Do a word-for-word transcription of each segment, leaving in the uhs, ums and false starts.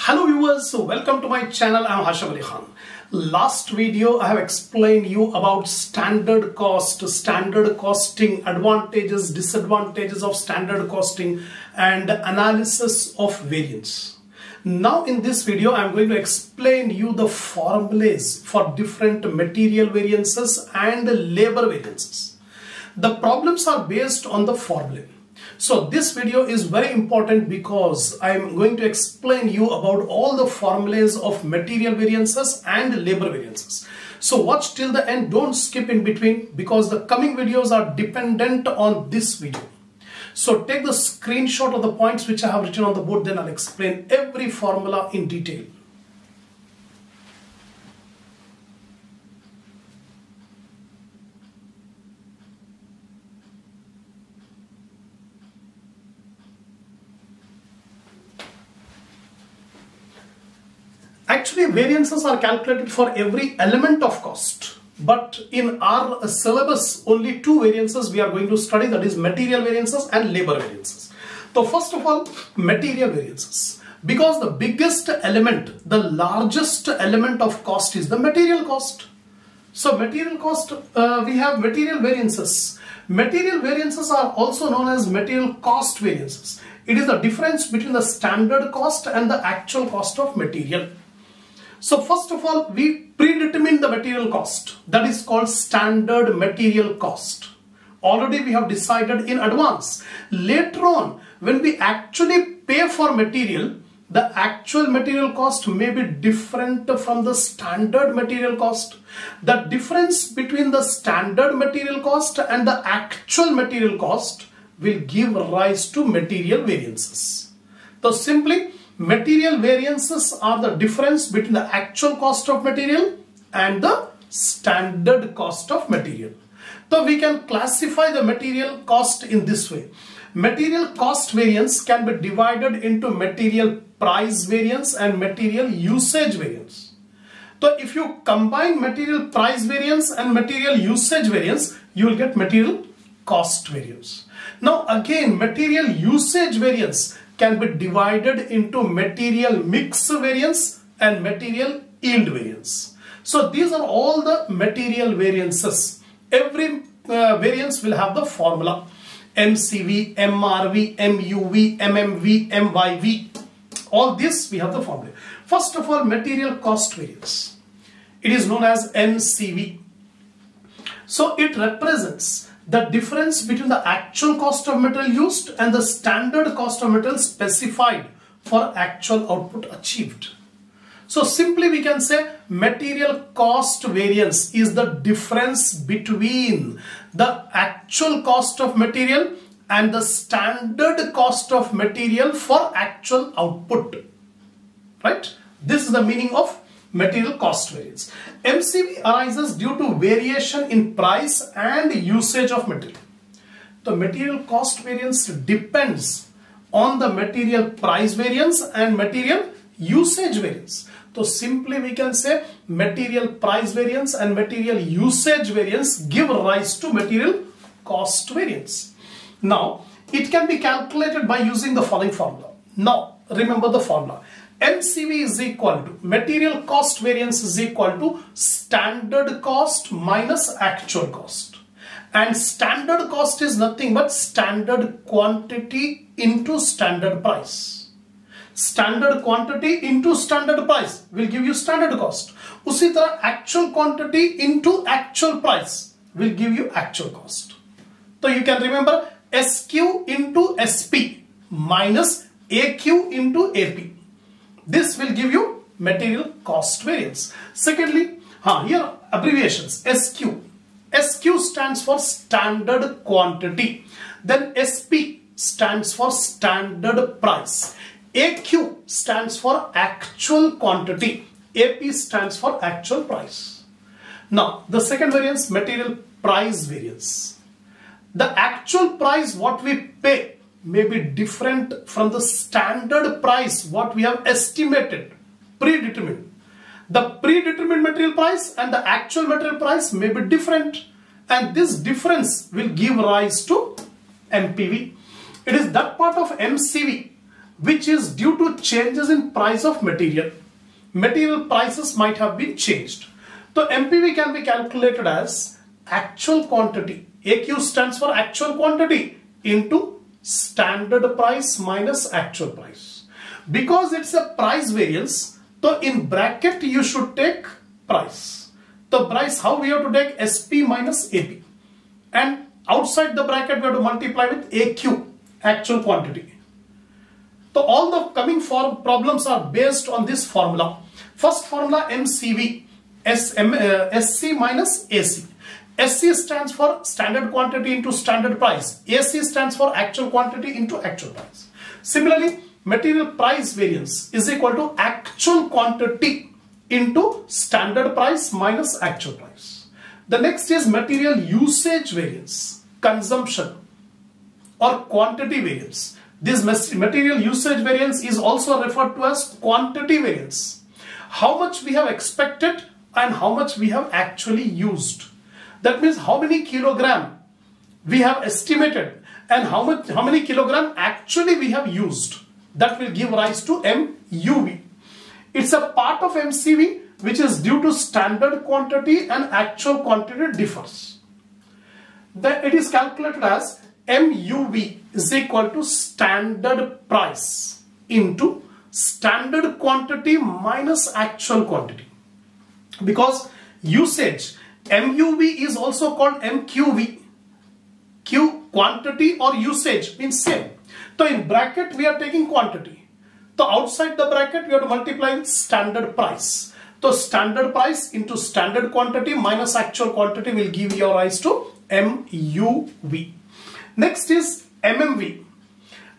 Hello viewers, so welcome to my channel. I am Hasham Ali Khan. Last video I have explained you about standard cost, standard costing, advantages, disadvantages of standard costing and analysis of variance. Now in this video I am going to explain you the formulas for different material variances and labor variances. The problems are based on the formula. So this video is very important because I am going to explain you about all the formulas of material variances and labor variances. So watch till the end, don't skip in between because the coming videos are dependent on this video. So take the screenshot of the points which I have written on the board, then I'll explain every formula in detail. Actually, variances are calculated for every element of cost, but in our syllabus only two variances we are going to study, that is material variances and labor variances. So first of all, material variances, because the biggest element, the largest element of cost is the material cost. So material cost, uh, we have material variances. Material variances are also known as material cost variances. It is the difference between the standard cost and the actual cost of material. So first of all, we predetermine the material cost, that is called standard material cost. Already we have decided in advance. Later on, when we actually pay for material, the actual material cost may be different from the standard material cost. The difference between the standard material cost and the actual material cost will give rise to material variances. So simply, material variances are the difference between the actual cost of material and the standard cost of material. So we can classify the material cost in this way. Material cost variance can be divided into material price variance and material usage variance. So if you combine material price variance and material usage variance, you will get material cost variance. Now again, material usage variance can be divided into material mix variance and material yield variance. So these are all the material variances. Every uh, variance will have the formula M C V, M R V, M U V, M M V, M Y V. All this we have the formula. First of all, material cost variance. It is known as M C V. So it represents the difference between the actual cost of material used and the standard cost of material specified for actual output achieved. So simply we can say material cost variance is the difference between the actual cost of material and the standard cost of material for actual output. Right? This is the meaning of material cost variance. M C V arises due to variation in price and usage of material. The material cost variance depends on the material price variance and material usage variance. So simply we can say material price variance and material usage variance give rise to material cost variance. Now it can be calculated by using the following formula. Now remember the formula. M C V is equal to, material cost variance is equal to standard cost minus actual cost. And standard cost is nothing but standard quantity into standard price. Standard quantity into standard price will give you standard cost. Usi tarah actual quantity into actual price will give you actual cost. So you can remember S Q into S P minus A Q into A P. This will give you material cost variance. Secondly, huh, here are abbreviations. S Q. S Q stands for standard quantity. Then S P stands for standard price. A Q stands for actual quantity. A P stands for actual price. Now, the second variance, material price variance. The actual price what we pay may be different from the standard price what we have estimated, predetermined. The predetermined material price and the actual material price may be different, and this difference will give rise to M P V. It is that part of M C V which is due to changes in price of material. Material prices might have been changed. So M P V can be calculated as actual quantity. A Q stands for actual quantity into standard price minus actual price. Because it's a price variance, so in bracket you should take price. The price, how we have to take S P minus A P. And outside the bracket we have to multiply with A Q, actual quantity. So all the coming form problems are based on this formula. First formula, M C V, S C minus A C. S C stands for standard quantity into standard price. A C stands for actual quantity into actual price. Similarly, material price variance is equal to actual quantity into standard price minus actual price. The next is material usage variance, consumption or quantity variance. This material usage variance is also referred to as quantity variance. How much we have expected and how much we have actually used. That means how many kilogram we have estimated and how much, how many kilogram actually we have used. That will give rise to M U V. It's a part of M C V which is due to standard quantity and actual quantity differs. Then it is calculated as M U V is equal to standard price into standard quantity minus actual quantity. Because usage, M U V is also called M Q V. Q, quantity or usage means same. So in bracket we are taking quantity. So outside the bracket we have to multiply with standard price. So standard price into standard quantity minus actual quantity will give your rise to M U V. Next is M M V.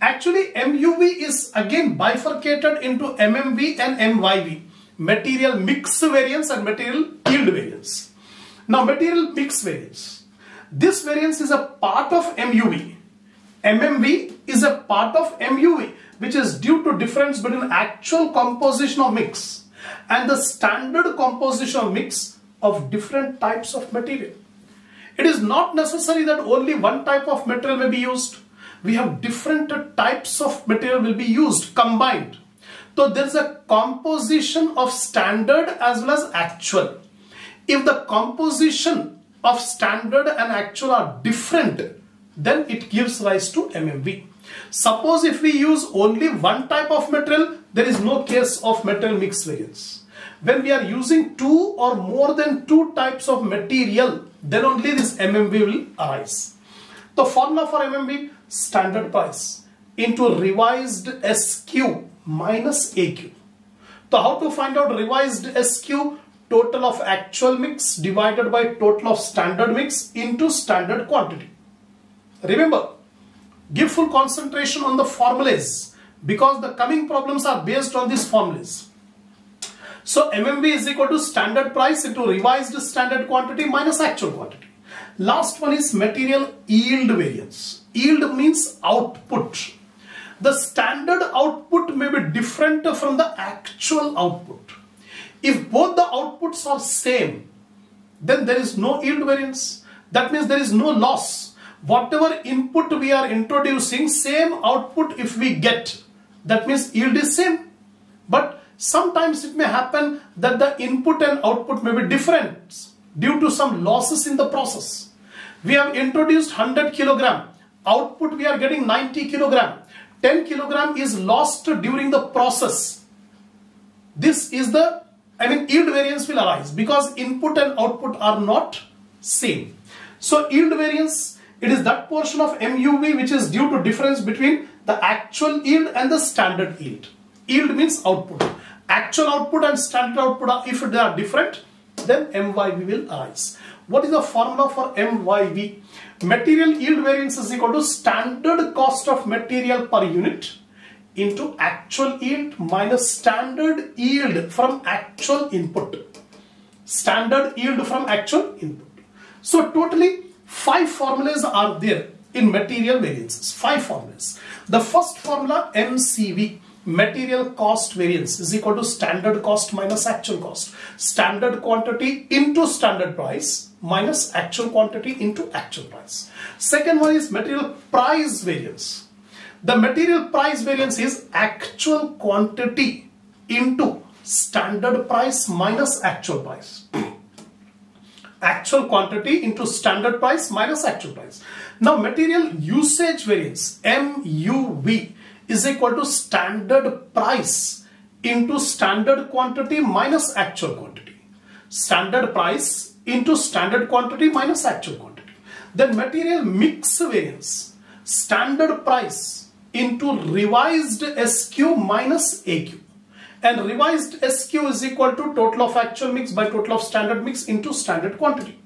Actually M U V is again bifurcated into M M V and M Y V. Material mix variance and material yield variance. Now material mix variance. This variance is a part of M U V. M M V is a part of M U V which is due to difference between actual composition of mix and the standard composition of mix of different types of material. It is not necessary that only one type of material may be used. We have different types of material will be used combined. So there is a composition of standard as well as actual. If the composition of standard and actual are different, then it gives rise to M M V. Suppose if we use only one type of material, there is no case of material mix variance. When we are using two or more than two types of material, then only this M M V will arise. The formula for M M V, standard price into revised S Q minus A Q. So how to find out revised S Q? Total of actual mix divided by total of standard mix into standard quantity. Remember, give full concentration on the formulas because the coming problems are based on these formulas. So M M V is equal to standard price into revised standard quantity minus actual quantity. Last one is material yield variance. Yield means output. The standard output may be different from the actual output. If both the outputs are same, then there is no yield variance. That means there is no loss. Whatever input we are introducing, same output if we get. That means yield is same. But sometimes it may happen that the input and output may be different due to some losses in the process. We have introduced one hundred kilogram. Output we are getting ninety kilogram. ten kilogram is lost during the process. This is the, I mean, yield variance will arise because input and output are not same. So yield variance, it is that portion of M U V which is due to difference between the actual yield and the standard yield. Yield means output. Actual output and standard output, are, if they are different, then M Y V will arise. What is the formula for M Y V? Material yield variance is equal to standard cost of material per unit into actual yield minus standard yield from actual input. Standard yield from actual input. So totally five formulas are there in material variances. Five formulas. The first formula, M C V. Material cost variance is equal to standard cost minus actual cost. Standard quantity into standard price minus actual quantity into actual price. Second one is material price variance. The material price variance is actual quantity into standard price minus actual price. Actual quantity into standard price minus actual price. Now material usage variance M U V is equal to standard price into standard quantity minus actual quantity. Standard price into standard quantity minus actual quantity. Then material mix variance, standard price into revised S Q minus A Q. And revised S Q is equal to total of actual mix by total of standard mix into standard quantity.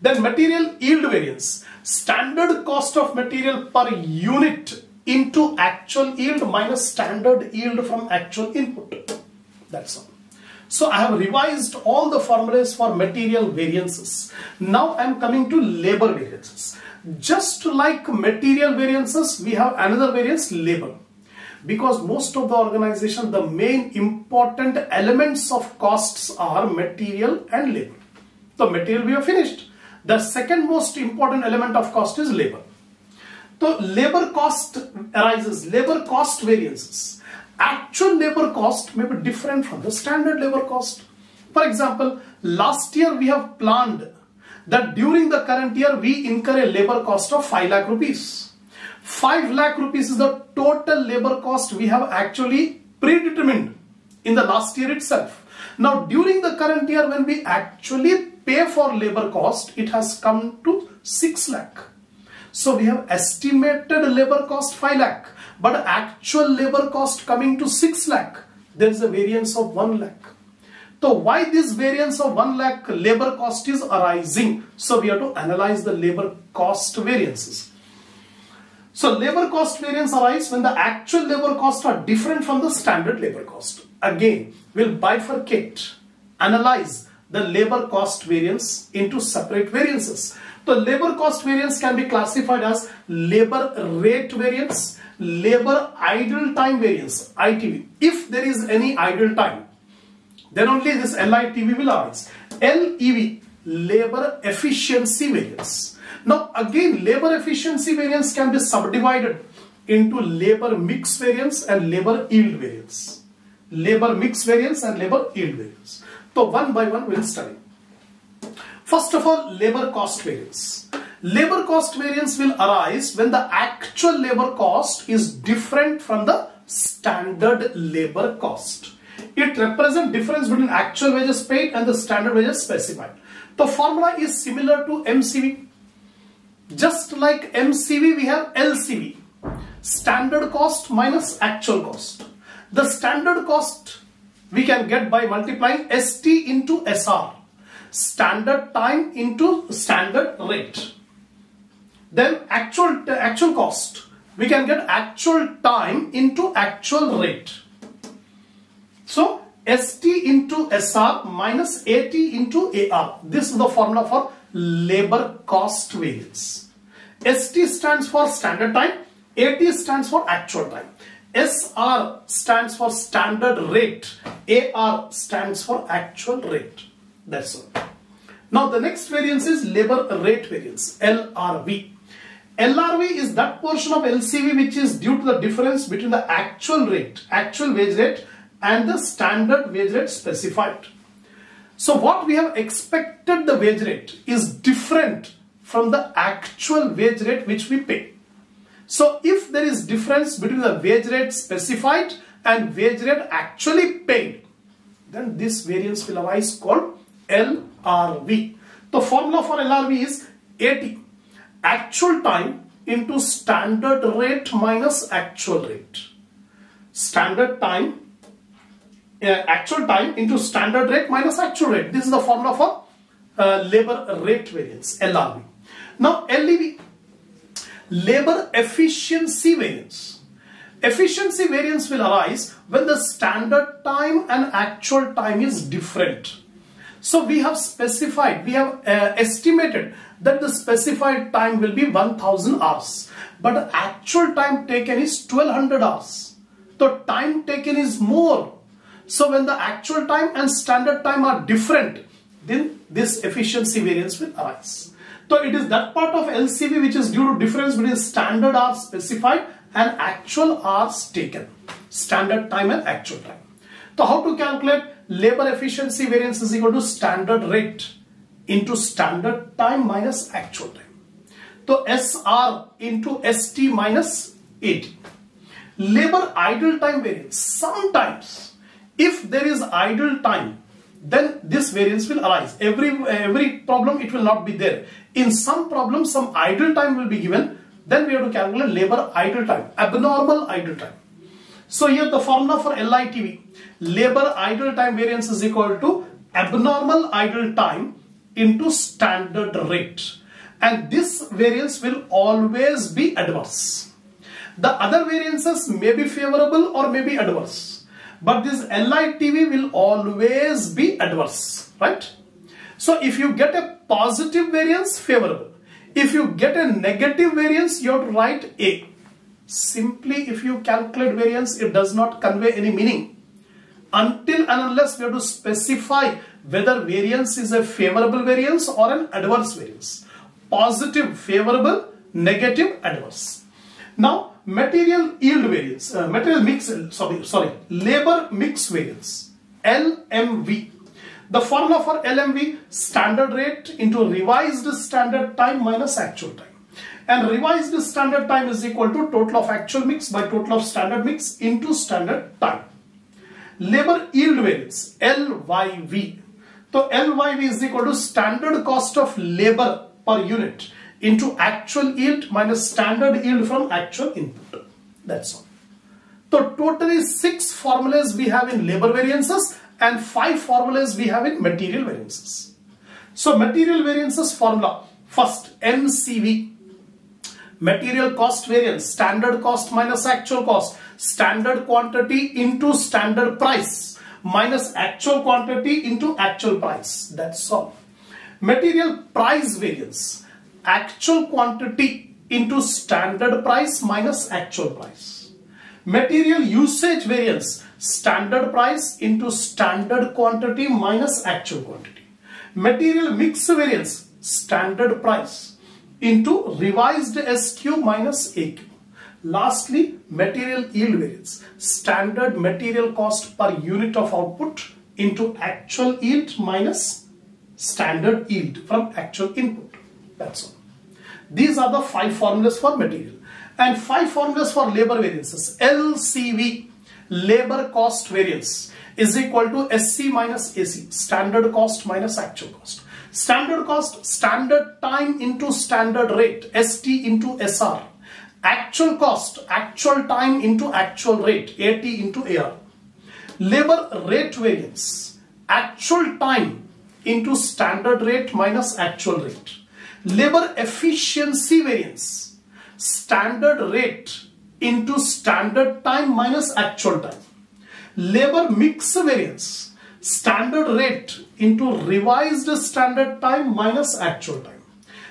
Then material yield variance, standard cost of material per unit into actual yield minus standard yield from actual input. That's all. So I have revised all the formulas for material variances. Now I am coming to labor variances. Just like material variances, we have another variance, labor. Because most of the organization, the main important elements of costs are material and labor. The material we have finished. The second most important element of cost is labor. So labor cost arises, labor cost variances. Actual labor cost may be different from the standard labor cost. For example, last year we have planned that during the current year we incur a labor cost of five lakh rupees. five lakh rupees is the total labor cost we have actually predetermined in the last year itself. Now during the current year when we actually pay for labor cost, it has come to six lakh. So we have estimated labor cost five lakh, but actual labor cost coming to six lakh, there is a variance of one lakh. So why this variance of one lakh labor cost is arising? So we have to analyze the labor cost variances. So labor cost variance arises when the actual labor costs are different from the standard labor cost. Again, we'll bifurcate, analyze the labor cost variance into separate variances. The labor cost variance can be classified as labor rate variance, labor idle time variance, I T V. If there is any idle time, then only this L I T V will arise. L E V, labor efficiency variance. Now again, labor efficiency variance can be subdivided into labor mix variance and labor yield variance. Labor mix variance and labor yield variance. So one by one we will study. First of all, labor cost variance. Labor cost variance will arise when the actual labor cost is different from the standard labor cost. It represents difference between actual wages paid and the standard wages specified. The formula is similar to M C V. Just like M C V, we have L C V, standard cost minus actual cost. The standard cost we can get by multiplying S T into S R, standard time into standard rate. Then actual, actual cost, we can get actual time into actual rate. So S T into S R minus A T into A R. This is the formula for labor cost variance. S T stands for standard time, A T stands for actual time, S R stands for standard rate, A R stands for actual rate. That's all. Now the next variance is labor rate variance, L R V. L R V is that portion of L C V which is due to the difference between the actual rate, actual wage rate and the standard wage rate specified. So what we have expected the wage rate is different from the actual wage rate which we pay. So if there is difference between the wage rate specified and wage rate actually paid, then this variance will arise called L R V. The formula for L R V is A T, actual time into standard rate minus actual rate. Standard time Uh, actual time into standard rate minus actual rate. This is the formula for uh, labor rate variance, L R V. Now L E V, labor efficiency variance. Efficiency variance will arise when the standard time and actual time is different. So we have specified, we have uh, estimated that the specified time will be one thousand hours, but the actual time taken is twelve hundred hours. The time taken is more. So when the actual time and standard time are different, then this efficiency variance will arise. So it is that part of L C V which is due to difference between standard hours specified and actual hours taken. Standard time and actual time. So how to calculate labor efficiency variance is equal to standard rate into standard time minus actual time. So S R into S T minus A D. Labor idle time variance. Sometimes if there is idle time, then this variance will arise. Every, every problem it will not be there. In some problems, some idle time will be given. Then we have to calculate labor idle time, abnormal idle time. So here the formula for L I T V, labor idle time variance is equal to abnormal idle time into standard rate. And this variance will always be adverse. The other variances may be favorable or may be adverse. But this L I T V will always be adverse, right? So if you get a positive variance, favorable. If you get a negative variance, you have to write A. Simply if you calculate variance, it does not convey any meaning. Until and unless we have to specify whether variance is a favorable variance or an adverse variance. Positive, favorable, negative, adverse. Now, material yield variance, uh, material mix, sorry, sorry, labor mix variance, L M V. The formula for L M V, standard rate into revised standard time minus actual time. And revised standard time is equal to total of actual mix by total of standard mix into standard time. Labor yield variance, L Y V. So L Y V is equal to standard cost of labor per unit into actual yield minus standard yield from actual input. That's all. So totally six formulas we have in labor variances and five formulas we have in material variances. So material variances formula, first M C V. Material cost variance, standard cost minus actual cost, standard quantity into standard price minus actual quantity into actual price. That's all. Material price variance, actual quantity into standard price minus actual price. Material usage variance, standard price into standard quantity minus actual quantity. Material mix variance, standard price into revised S Q minus A Q. Lastly, material yield variance, standard material cost per unit of output into actual yield minus standard yield from actual input. That's all. These are the five formulas for material and five formulas for labor variances. L C V, labor cost variance, is equal to S C minus A C, standard cost minus actual cost. Standard cost, standard time into standard rate, S T into S R. Actual cost, actual time into actual rate, A T into A R. Labor rate variance, actual time into standard rate minus actual rate. Labor efficiency variance, standard rate into standard time minus actual time. Labor mix variance, standard rate into revised standard time minus actual time.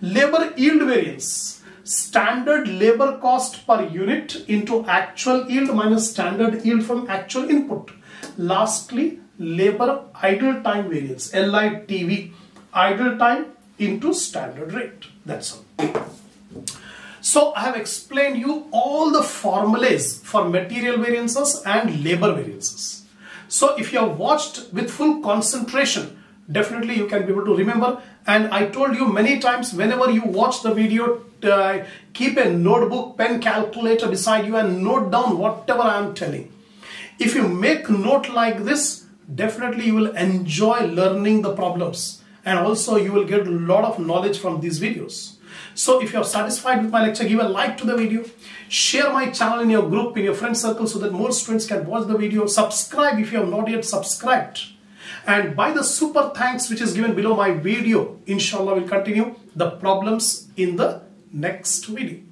Labor yield variance, standard labor cost per unit into actual yield minus standard yield from actual input. Lastly, labor idle time variance, L I T V, idle time into standard rate. That's all. So I have explained you all the formulas for material variances and labor variances. So if you have watched with full concentration, definitely you can be able to remember. And I told you many times, whenever you watch the video, uh, keep a notebook, pen, calculator beside you and note down whatever I am telling. If you make note like this, definitely you will enjoy learning the problems. And also you will get a lot of knowledge from these videos. So if you are satisfied with my lecture, give a like to the video, share my channel in your group, in your friend circle so that more students can watch the video. Subscribe if you have not yet subscribed. And by the super thanks which is given below my video, inshallah we'll continue the problems in the next video.